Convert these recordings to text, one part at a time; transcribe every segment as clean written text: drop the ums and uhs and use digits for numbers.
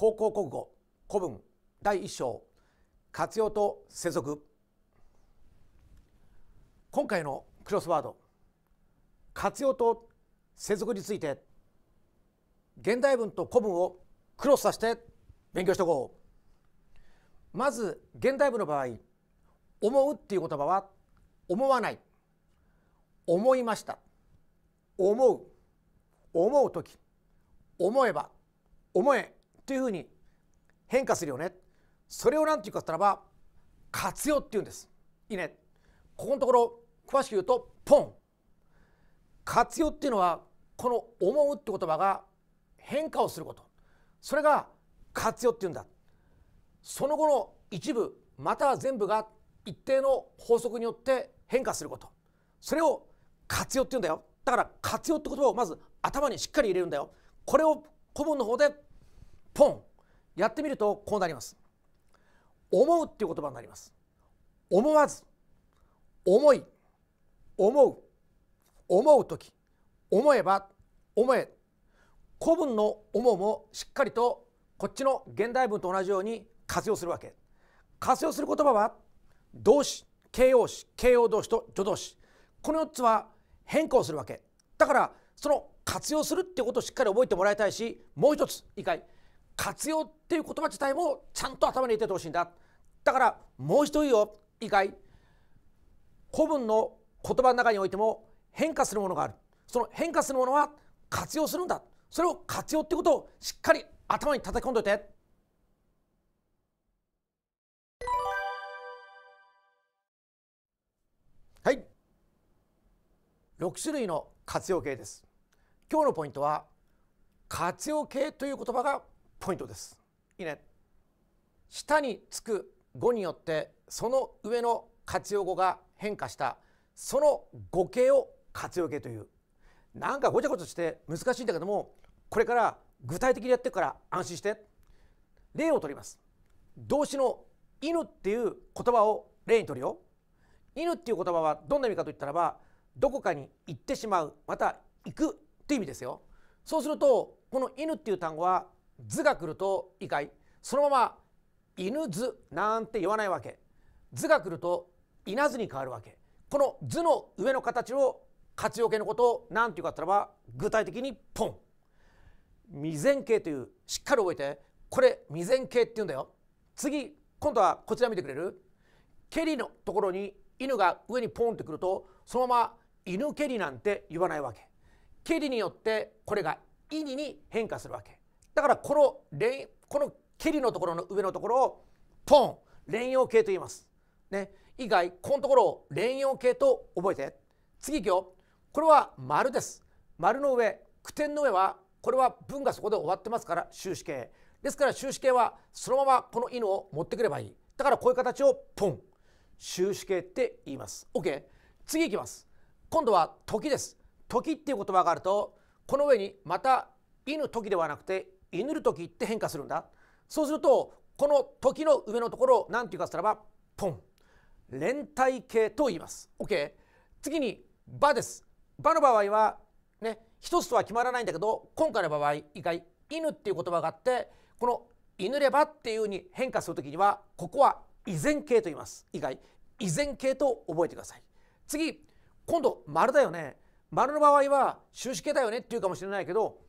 高校国語古文第1章活用と接続。今回のクロスワード、活用と接続について現代文と古文をクロスさせて勉強しておこう。まず現代文の場合、思うっていう言葉は思わない、思いました、思う、思うとき、思えば、思えというふうに変化するよね。それを何て言うかと言ったらば活用っていうんです。いいね。ここのところ詳しく言うとポン。活用っていうのはこの思うって言葉が変化をすること。それが活用っていうんだ。その後の一部または全部が一定の法則によって変化すること、それを活用っていうんだよ。だから活用って言葉をまず頭にしっかり入れるんだよ。これを古文の方でポンやってみるとこうなります。思うっていう言葉になります。思わず、思い、思う、思う時、思えば、思え。古文の思うもしっかりとこっちの現代文と同じように活用するわけ。活用する言葉は動詞、形容詞、形容動詞と助動詞、この4つは変化をするわけだから、その活用するっていうことをしっかり覚えてもらいたいし、もう一つ一回活用っていう言葉自体もちゃんと頭に入れててほしいんだ。だからもう一度言うよ。一回古文の言葉の中においても変化するものがある。その変化するものは活用するんだ。それを活用ってことをしっかり頭に叩き込んでおいて。はい、6種類の活用形です。今日のポイントは活用形という言葉がポイントです。いいね。下につく語によってその上の活用語が変化した、その語形を活用形という。なんかごちゃごちゃして難しいんだけども、これから具体的にやっていくから安心して。例を取ります。動詞の「犬」っていう言葉を例に取るよ。犬っていう言葉はどんな意味かといったらば、どこかに行ってしまう、また行くっていう意味ですよ。そうするとこの「犬」っていう単語は図が来ると以外、そのまま犬図なんて言わないわけ。図が来ると稲図に変わるわけ。この図の上の形を活用形のことを何て言うかといったらば具体的にポン。未然形という、しっかり覚えて、これ未然形って言うんだよ。次、今度はこちら見てくれる？蹴りのところに犬が上にポンってくると、そのまま犬蹴りなんて言わないわけ。蹴りによってこれが犬に変化するわけ。だからこの蹴りのところの上のところをポン、連用形と言いますね。以外このところを連用形と覚えて。次いくよ。これは丸です。丸の上、句点の上はこれは文がそこで終わってますから終止形ですから、終止形はそのままこの犬を持ってくればいい。だからこういう形をポン、終止形って言います。 OK、 次いきます。今度は時です。時っていう言葉があると、この上にまた犬時ではなくて犬る時って変化するんだ。そうするとこの時の上のところを何て言うかといったらばポン、連体形と言います。 OK、 次に場です。場の場合はね、一つとは決まらないんだけど、今回の場合以外犬っていう言葉があって、この犬ればっていう風に変化するときにはここは依然形と言います。以外依然形と覚えてください。次、今度丸だよね。丸の場合は終止形だよねっていうかもしれないけど、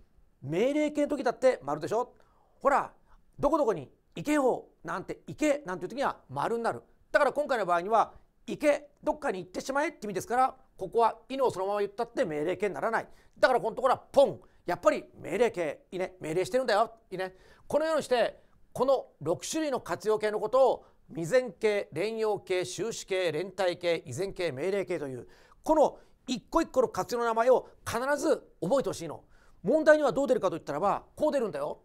命令形の時だって丸でしょ。ほらどこどこに行けよなんて、行けなんていう時には丸になる。だから今回の場合には行け、どっかに行ってしまえって意味ですから、ここは犬をそのまま言ったって命令形にならない。だからこのところはポン、やっぱり命令形、いいね、命令してるんだよ、いいね。このようにしてこの6種類の活用形のことを未然形、連用形、終止形、連体形、依然形、命令形という、この一個一個の活用の名前を必ず覚えてほしいの。問題にはどう出るかといったらばこう出るんだよ。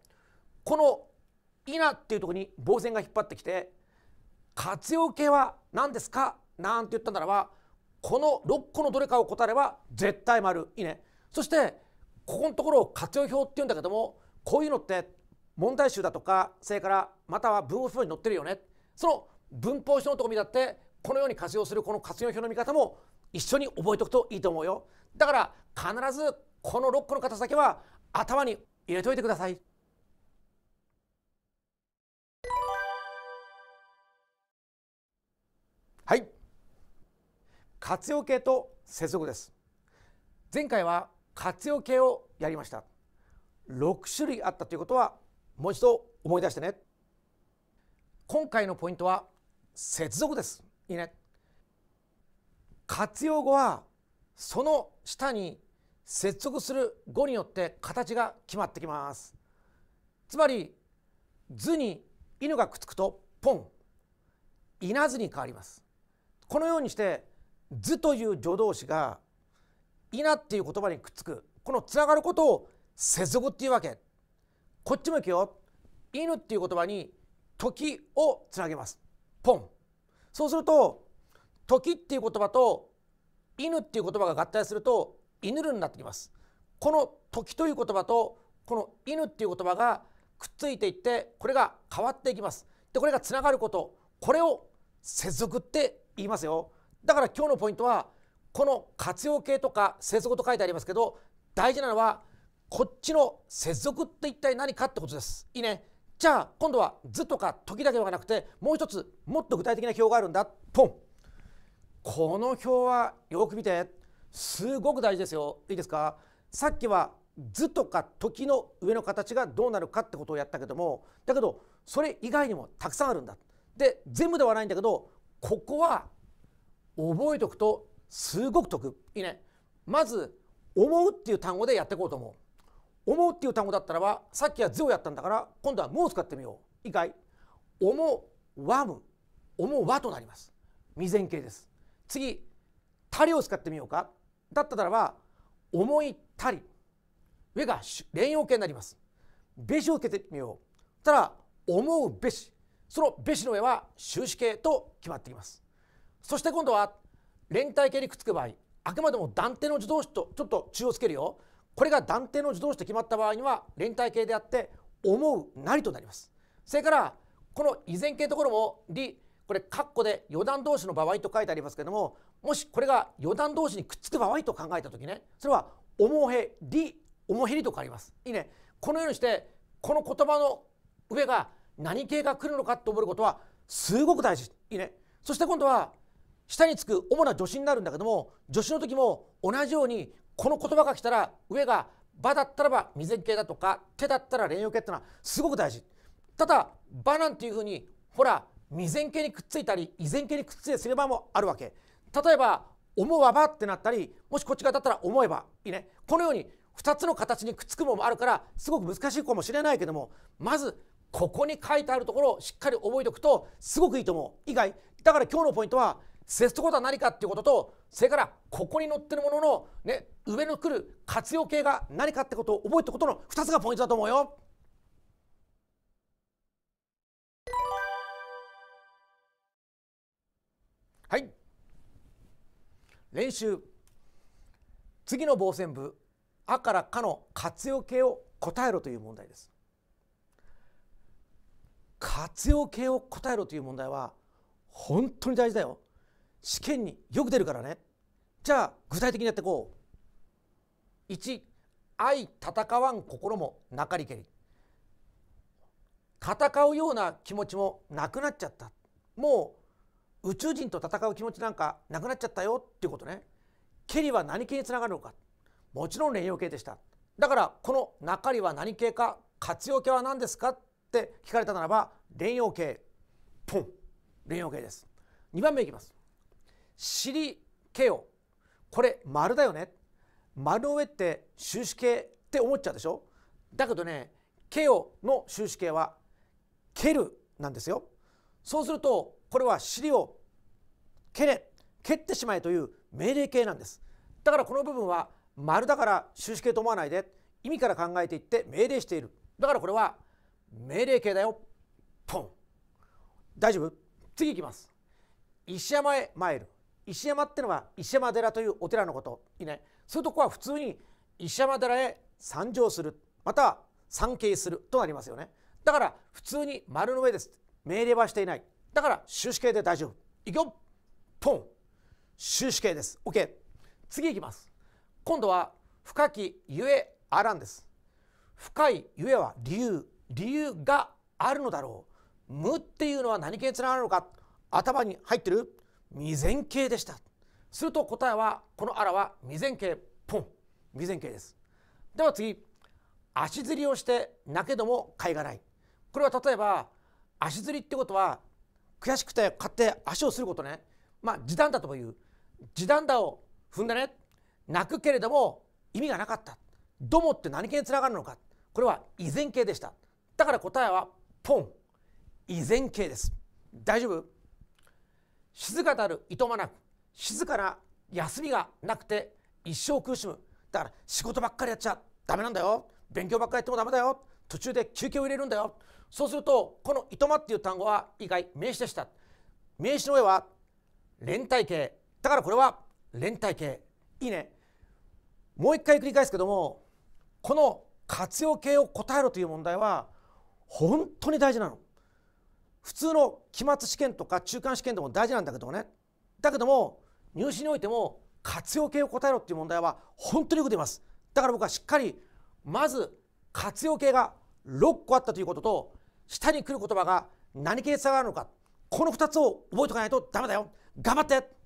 この「いな」っていうところに棒線が引っ張ってきて、活用形は何ですかなんて言ったならば、この6個のどれかを答えれば絶対丸、いいね。そしてここのところを活用表っていうんだけども、こういうのって問題集だとか、それからまたは文法書に載ってるよね。その文法書のとこ見だってこのように活用する、この活用表の見方も一緒に覚えておくといいと思うよ。だから必ずこの6個の形だけは頭に入れておいてください。はい、活用形と接続です。前回は活用形をやりました。6種類あったということはもう一度思い出してね。今回のポイントは接続です。いいね。活用語はその下に接続する語によって形が決まってきます。つまり図に犬がくっつくとポン稲図に変わります。このようにして図という助動詞が稲っていう言葉にくっつく、このつながることを接続っていうわけ。こっちもいくよ。犬っていう言葉に時をつなげます。ポン。そうすると時っていう言葉と犬っていう言葉が合体すると犬るになってきます。この時という言葉とこの犬っていう言葉がくっついていって、これが変わっていきます。でこれがつながること、これを接続って言いますよ。だから今日のポイントはこの活用形とか接続と書いてありますけど、大事なのはこっちの接続って一体何かってことです。いいね。じゃあ今度は図とか時だけではなくて、もう一つもっと具体的な表があるんだ。ポン。この表はよく見て、すごく大事ですよ。いいですか。さっきは図とか時の上の形がどうなるかってことをやったけども、だけどそれ以外にもたくさんあるんだ。で全部ではないんだけど、ここは覚えておくとすごく得。いいね。まず思うっていう単語でやっていこうと思う。思うっていう単語だったらば、さっきは図をやったんだから今度はもう使ってみよう。いいかい。思わむ、思わとなります。未然形です。次たりを使ってみようか。だったならば思いたり、上が連用形になります。べしをつけてみよう。ただ思うべし、そのべしの上は修止形と決まってきます。そして今度は連体形にくっつく場合、あくまでも断定の助動詞とちょっと中をつけるよ。これが断定の助動詞と決まった場合には連体形であって、思うなりとなります。それからこの依然形のところもり、これ括弧で余談動詞の場合と書いてありますけれども、もしこれが余談動詞にくっつく場合と考えた時ね、それは思へり、思へりと変わります。いいね。このようにしてこの言葉の上が何形が来るのかと覚えることはすごく大事。いいね。そして今度は下につく主な助詞になるんだけども、助詞の時も同じようにこの言葉が来たら、上が場だったらば未然形だとか、手だったら連用形ってのはすごく大事。ただ場なんていうふうにほら未然形にくっついたり依然形にくっついたりする場もあるわけ。例えば思わばってなったり、もしこっち側だったら思えば。いいね。このように2つの形にくっつくものもあるからすごく難しいかもしれないけども、まずここに書いてあるところをしっかり覚えておくとすごくいいと思う。以外だから今日のポイントは接続とは何かっていうことと、それからここに載ってるものの、ね、上の来る活用形が何かってことを覚えておくことの2つがポイントだと思うよ。はい。練習。次の傍線部「あ」から「か」の活用形を答えろという問題です。活用形を答えろという問題は本当に大事だよ。試験によく出るからね。じゃあ具体的にやっていこう。1、相戦わん心もなかりけり。戦うような気持ちもなくなっちゃった。もう宇宙人と戦う気持ちなんかなくなっちゃったよっていうことね。けりは何形につながるのか。もちろん連用形でした。だからこのなかりは何形か、活用形は何ですかって聞かれたならば連用形。ポン、連用形です。2番目いきます。知りけよ。これ丸だよね。丸の上って修止形って思っちゃうでしょ。だけどね、けよの修止形はけるなんですよ。そうするとこれは知りをけれ、蹴ってしまえという命令形なんです。だからこの部分は丸だから修止形と思わないで、意味から考えていって命令している。だからこれは命令形だよ。ポン。大丈夫。次いきます。石山へ参る。石山ってのは石山寺というお寺のこと。いいね。そういうとこは普通に石山寺へ参上する、または参詣するとなりますよね。だから普通に丸の上です。命令はしていない。だから修止形で大丈夫。いくよ。ポン。修止形です。 OK。 次いきます。今度は深きゆえあらんです。深いゆえは理由、理由があるのだろう。無っていうのは何形につながるのか。頭に入ってる。未然形でした。すると答えは、このアラは未然形、ポン、未然形です。では次、足ずりをして泣けども甲斐がない。これは例えば、足ずりってことは悔しくて勝手足をすることね、地団打ともいう、地団打を踏んだね、泣くけれども意味がなかった。どもって何形につながるのか、これは依然形でした。だから答えはポン、依然形です。大丈夫。静かたるいとまなく、静かな休みがなくて一生苦しむ。だから仕事ばっかりやっちゃダメなんだよ、勉強ばっかりやってもダメだよ、途中で休憩を入れるんだよ。そうすると、このいとまっていう単語は以外名詞でした。名詞の上は連体形、だからこれは連体形。いいね。もう一回繰り返すけども、この活用形を答えろという問題は本当に大事なの。普通の期末試験とか中間試験でも大事なんだけどね、だけども入試においても活用形を答えろっていう問題は本当によく出ます。だから僕はしっかり、まず活用形が6個あったということと、下に来る言葉が何形につながるのか、この2つを覚えておかないとダメだよ。頑張って。